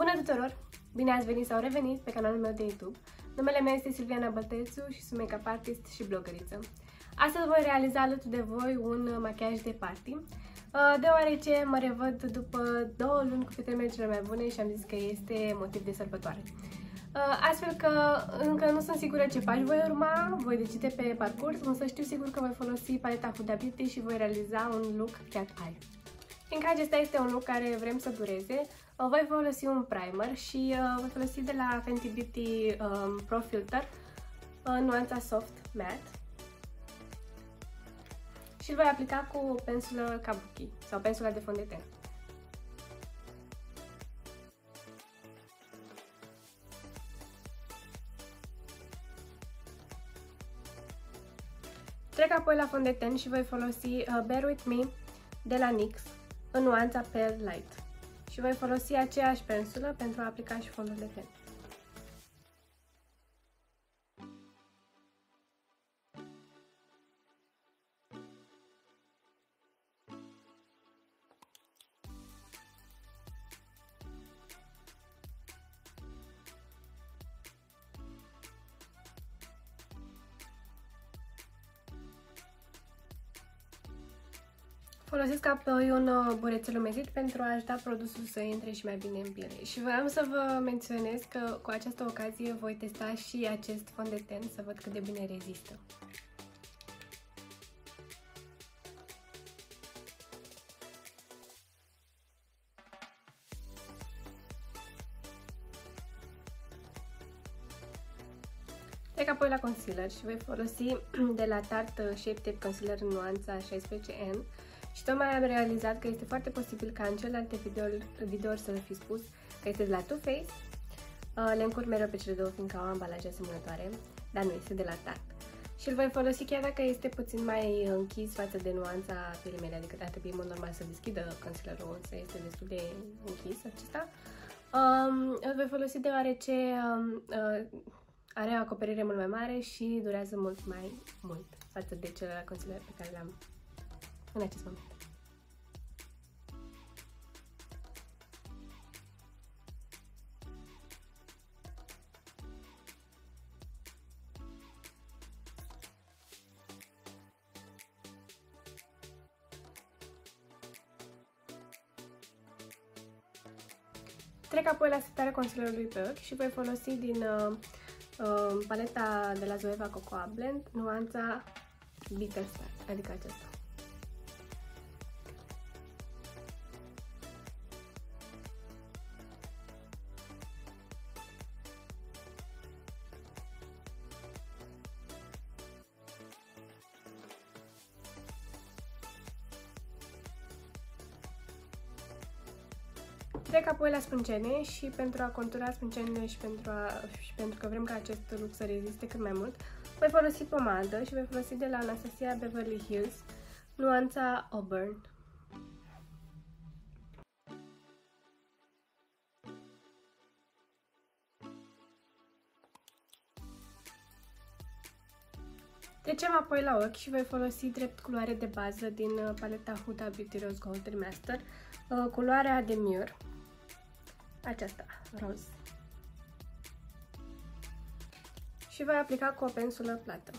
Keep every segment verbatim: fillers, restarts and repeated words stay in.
Bună tuturor! Bine ați venit sau revenit pe canalul meu de YouTube. Numele meu este Silviana Bătățu și sunt makeup artist și blogăriță. Astăzi voi realiza alături de voi un machiaj de party, deoarece mă revăd după două luni cu fetele cele mai bune și am zis că este motiv de sărbătoare. Astfel că încă nu sunt sigură ce pași voi urma, voi decide pe parcurs, însă știu sigur că voi folosi paleta Huda Beauty și voi realiza un look cat eye. Fiindcă acesta este un look care vrem să dureze, voi folosi un primer și voi folosi de la Fenty Beauty um, Pro Filt'r nuanța Soft Matte și îl voi aplica cu o pensulă Kabuki sau pensula de fond de ten. Trec apoi la fond de ten și voi folosi uh, Bare With Me de la N Y X în nuanța Pale Light și voi folosi aceeași pensulă pentru a aplica și fondul de ten. Folosesc apoi un burețel umezit pentru a ajuta produsul să intre și mai bine în piele. Și voiam să vă menționez că cu această ocazie voi testa și acest fond de ten să văd cât de bine rezistă. Trec apoi la concealer și voi folosi de la Tarte Shape Tape Concealer în nuanța șaisprezece N. Și tocmai am realizat că este foarte posibil ca în celelalte videouri să le fi spus că este de la Too Faced. Le încurc mereu pe cele două fiindcă au ambalaje asemănătoare, dar nu, este de la Tarte. Și îl voi folosi chiar dacă este puțin mai închis față de nuanța pielii mele, adică ar trebui mult normal să deschidă concealerul, însă este destul de închis acesta. Îl voi folosi deoarece are o acoperire mult mai mare și durează mult mai mult față de celălalt concealer pe care l-am în acest moment. Trec apoi la setarea concealerului pe ochi și voi folosi din uh, uh, paleta de la Zoeva Cocoa Blend nuanța Bitter Star, adică aceasta. Trec apoi la sprâncene și pentru a contura sprâncenele și pentru, a, și pentru că vrem ca acest look să reziste cât mai mult, voi folosi pomadă și voi folosi de la Anastasia Beverly Hills nuanța Auburn. Trecem apoi la ochi și voi folosi drept culoare de bază din paleta Huda Beauty Rose Gold Master, culoarea de Demure, aceasta, roz. Și voi aplica cu o pensulă plată.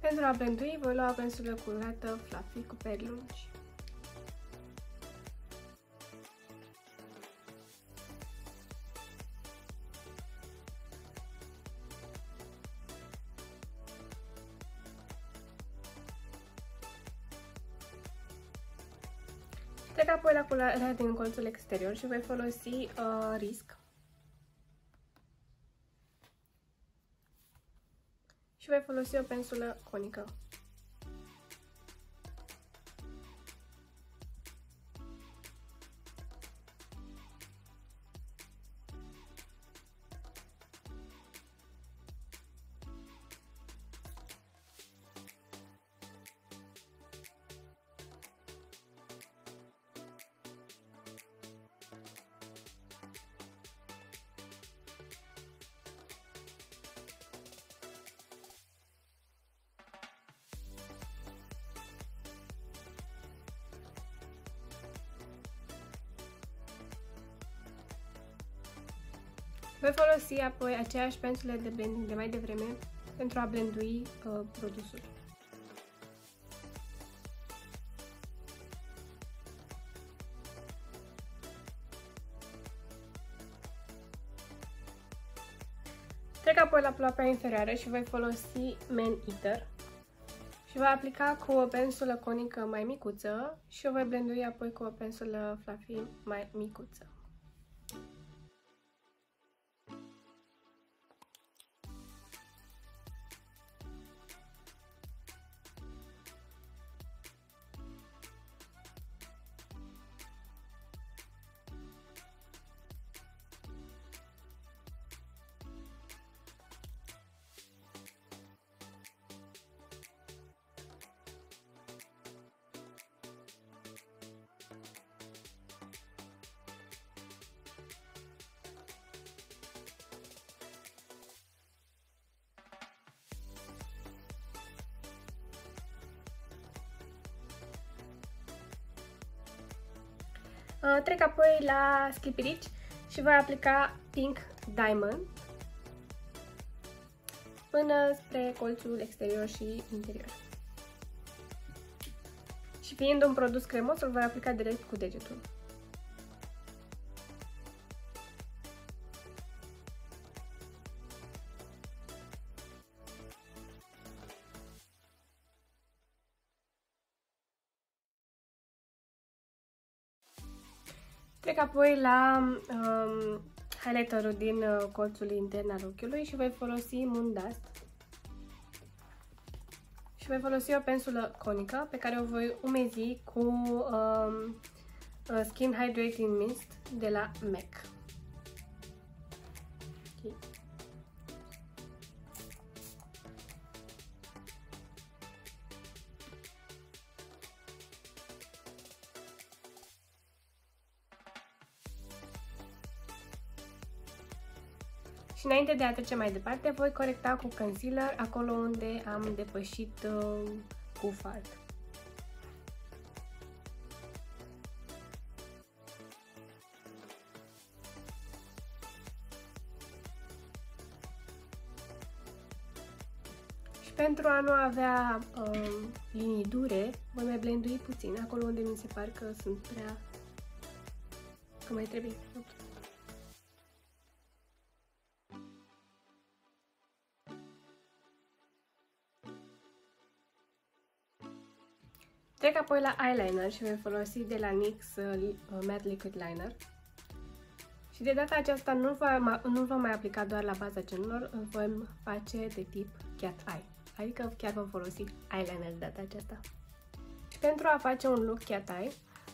Pentru a blendui, voi lua o pensulă curată, fluffy, cu peri lungi. Trec apoi la culoarea din colțul exterior și voi folosi uh, Risque. Și voi folosi o pensulă conică. Voi folosi apoi aceeași pensule de blending de mai devreme pentru a blendui uh, produsul. Trec apoi la ploapea inferioară și voi folosi Man Eater și voi aplica cu o pensulă conică mai micuță și o voi blendui apoi cu o pensulă fluffy mai micuță. Trec apoi la Skip Ridge și voi aplica Pink Diamond până spre colțul exterior și interior. Și fiind un produs cremos, îl voi aplica direct cu degetul. Trec apoi la um, highlighterul din uh, colțul intern al ochiului și voi folosi Moon Dust. Și voi folosi o pensulă conică pe care o voi umezi cu um, Skin Hydrating Mist de la M A C. Okay. Și înainte de a trece mai departe, voi corecta cu concealer acolo unde am depășit uh, cu fard. Și pentru a nu avea uh, linii dure, voi mai blendui puțin acolo unde mi se par că sunt prea... că mai trebuie. Trec apoi la eyeliner și voi folosi de la N Y X uh, Matte Liquid Liner. Și de data aceasta nu va, nu va mai aplica doar la baza genelor, vom face de tip cat eye. Adică chiar vom folosi eyeliner de data aceasta. Și pentru a face un look cat eye,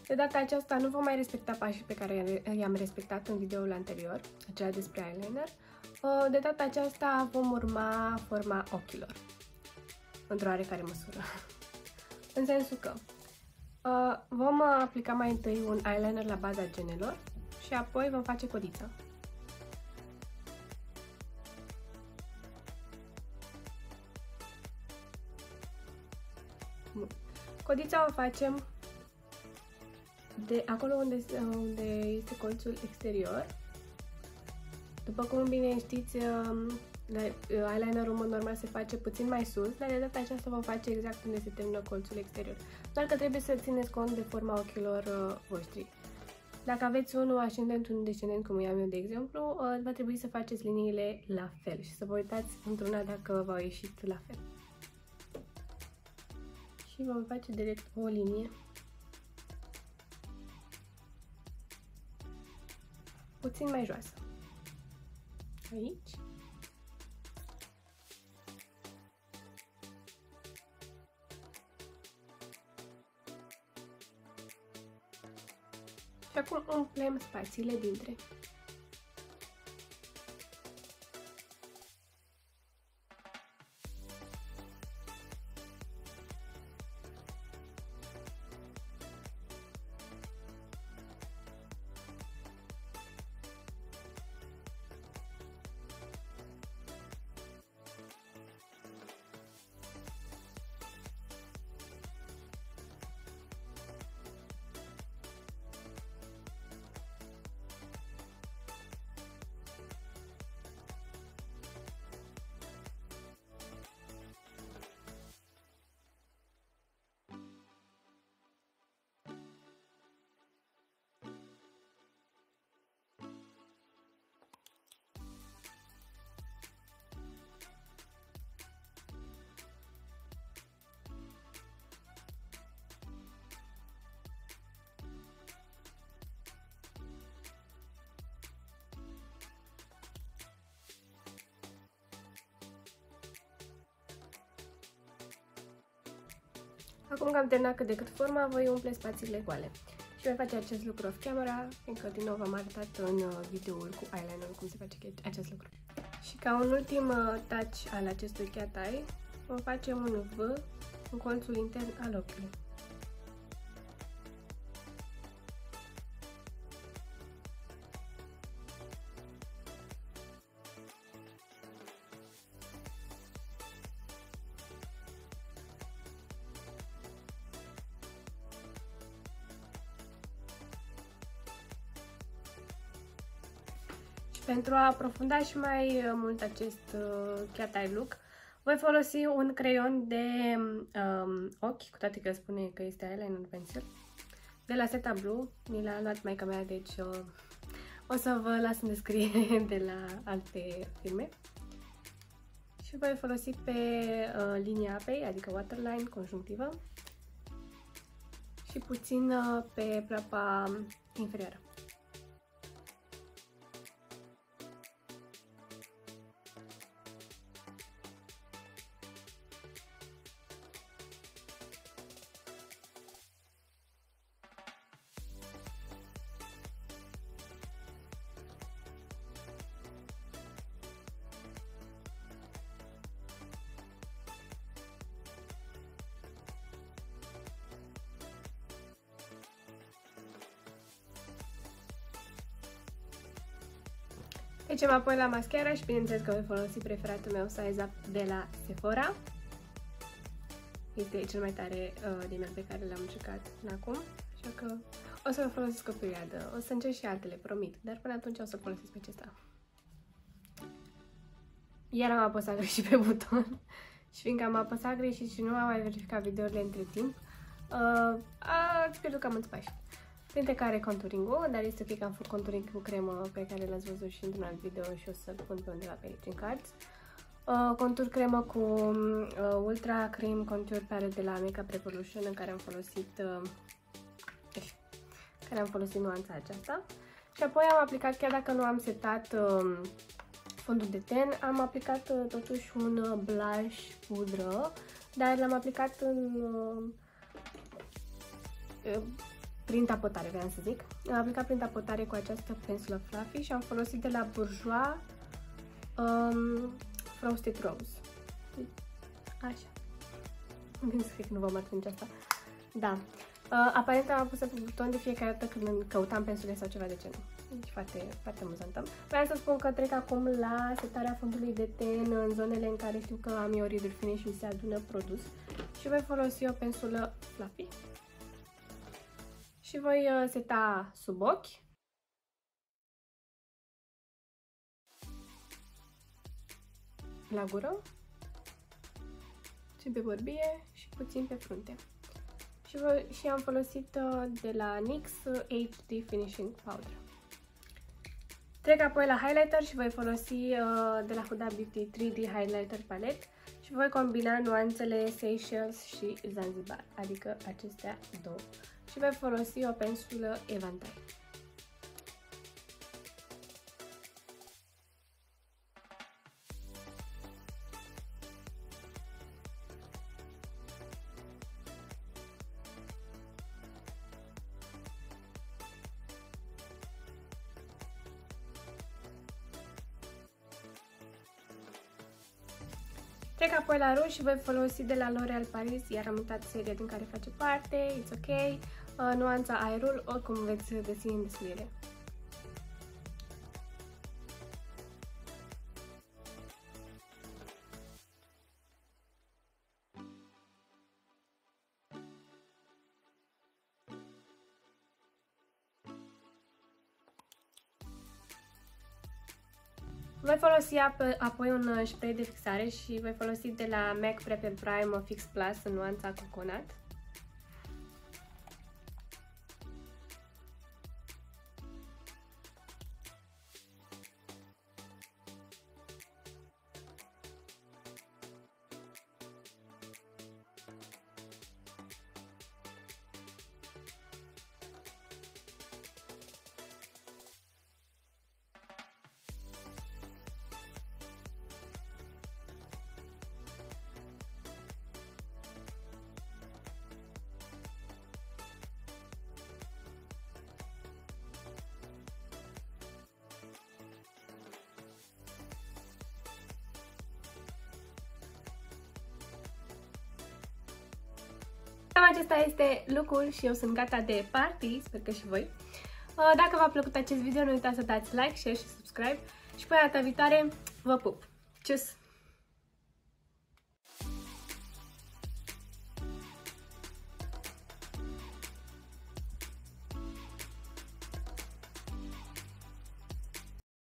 de data aceasta nu vom mai respecta pașii pe care i-am respectat în videoul anterior, acela despre eyeliner. Uh, de data aceasta vom urma forma ochilor, într-o oarecare măsură. În sensul că uh, vom aplica mai întâi un eyeliner la baza genelor și apoi vom face codița. Bun. Codița o facem de acolo unde, unde este colțul exterior. După cum bine știți, uh, eyelinerul în mod normal se face puțin mai sus, dar de data aceasta vom face exact unde se termină colțul exterior. Doar că trebuie să țineți cont de forma ochilor voștri. Dacă aveți unul ascendent, unul descendent, cum i-am eu de exemplu, va trebui să faceți liniile la fel și să vă uitați într-una dacă v-au ieșit la fel. Și vom face direct o linie puțin mai joasă. Aici. Și acum umplem spațiile dintre. Acum că am terminat cât de cât forma, voi umple spațiile goale. Și voi face acest lucru off-camera, fiindcă din nou v-am arătat în videoul cu eyeliner cum se face acest lucru. Și ca un ultim touch al acestui cat eye, vom face un V în colțul intern al ochiului. Pentru a aprofunda și mai mult acest cat eye look, voi folosi un creion de um, ochi, cu toate că spune că este eyeliner pencil, de la Seta Blue. Mi l-a luat maica mea, deci o, o să vă las în descriere de la alte firme. Și voi folosi pe uh, linia apei, adică waterline, conjunctivă, și puțin uh, pe plapa inferioară. Trecem apoi la mascara și bineînțeles că voi folosi preferatul meu size up de la Sephora. Este cel mai tare uh, din el pe care l-am încercat până acum, așa că o să-l folosesc o perioadă. O să încerc și altele, promit, dar până atunci o să folosesc pe acesta. Iar am apăsat greșit pe buton și fiindcă am apăsat greșit și nu am mai verificat videourile între timp, uh, ați pierdut cam mulți pași. Printre care contouring-ul, dar este ok că am făcut contouring cu cremă pe care l-ați văzut și într-un alt video și o să-l pun pe undeva pe aici în cards. Uh, contur cremă cu uh, Ultra Cream Contour Palette de la Makeup Revolution, în care am folosit uh, care am folosit nuanța aceasta. Și apoi am aplicat, chiar dacă nu am setat uh, fondul de ten, am aplicat uh, totuși un blush pudră, dar l-am aplicat în... Uh, uh, prin tapotare, vreau să zic. Am aplicat prin tapotare cu această pensulă fluffy și am folosit de la Bourjois um, Frosted Rose. Așa. Îmi gândesc că nu v-am atunci asta. Da. Uh, aparent am pus pe buton de fiecare dată când căutam pensule sau ceva de genul. Deci foarte, foarte amuzantă. Vreau să spun că trec acum la setarea fondului de ten în zonele în care știu că am eu riduri fine și mi se adună produs. Și voi folosi o pensulă fluffy. Și voi seta sub ochi. La gură. Puțin pe bărbie și puțin pe frunte. Și, voi, și am folosit de la N Y X H D Finishing Powder. Trec apoi la highlighter și voi folosi de la Huda Beauty trei D Highlighter Palette. Și voi combina nuanțele Seychelles și Zanzibar, adică acestea două. Și voi folosi o pensulă evantai. Trec apoi la ruj și voi folosi de la L'Oréal Paris, iar am uitat seria din care face parte, It's OK, nuanța Aerul, oricum veți găsi în descriere. Voi folosi ap apoi un spray de fixare și voi folosi de la M A C Prep and Prime Fix Plus în nuanța Coconut. Cam acesta este look-ul și eu sunt gata de party, sper că și voi. Dacă v-a plăcut acest video, nu uitați să dați like, share și subscribe și până data viitoare, vă pup! Tschüss!